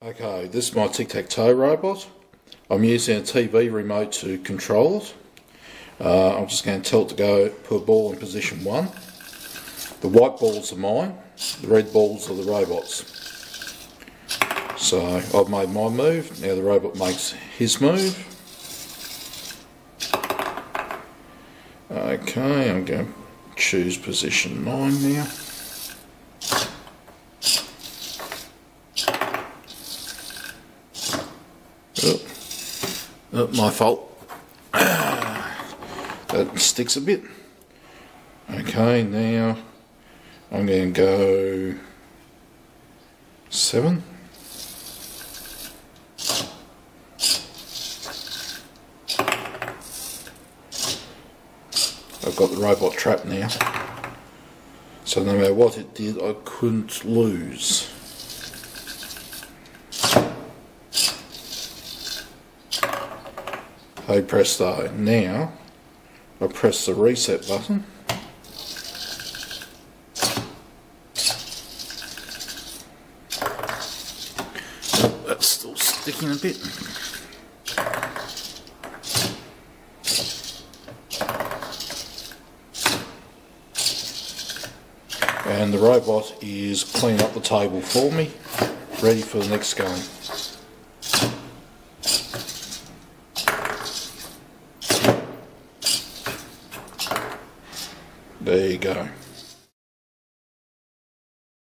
Okay, this is my tic-tac-toe robot. I'm using a TV remote to control it. I'm just going to tell it to go put a ball in position 1. The white balls are mine, the red balls are the robot's. So I've made my move, now the robot makes his move. Okay, I'm going to choose position 9 now. My fault. That sticks a bit. Okay, now I'm going to go 7. I've got the robot trapped now. So no matter what it did, I couldn't lose. Hey presto, now I press the reset button. Oh, that's still sticking a bit. And the robot is cleaning up the table for me, ready for the next game. There you go.